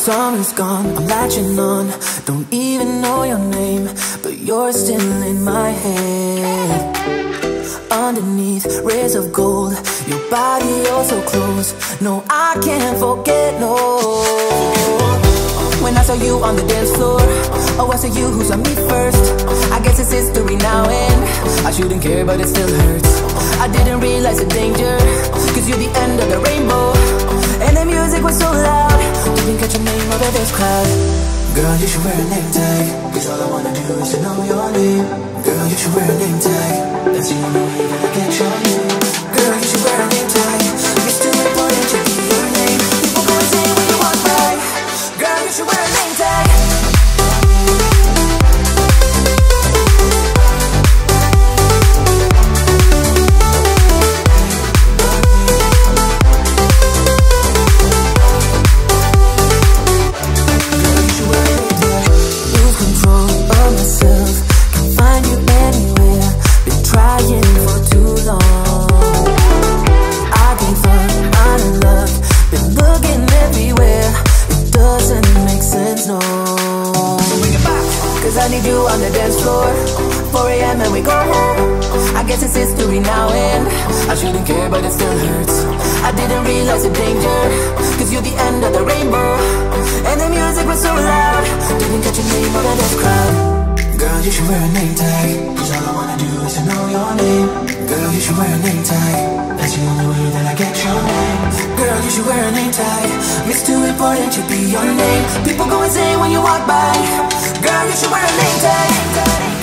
summer's gone, I'm latching on. Don't even know your name, but you're still in my head. Underneath rays of gold, your body, oh so close. No, I can't forget, no. When I saw you on the dance floor, oh, I saw you who saw me first. I guess it's history now and I shouldn't care, but it still hurts. I didn't realize the danger, cause you're the end of the rainbow. And the music was so loud, didn't catch your name over this crowd. Girl, you should wear a necktie, cause all I wanna do is to know your name. Girl, you should wear a necktie, that's the only way that I can show you. Girl, you should wear a necktie, it's too important to be your name. People go and say when you walk by, girl, you should wear a necktie. I need you on the dance floor, 4 AM and we go home. I guess it's history now and I shouldn't care, but it still hurts. I didn't realize the danger, cause you're the end of the rainbow. And the music was so loud, didn't catch your name out of this crowd. Girl, you should wear a name tag, cause all I wanna do is to know your name. Girl, you should wear a name tag, that's the only way that I get your name. Girl, you should wear a name tag, it's too important to be your name. People go and say when you walk by, girl, you should wear a name tag.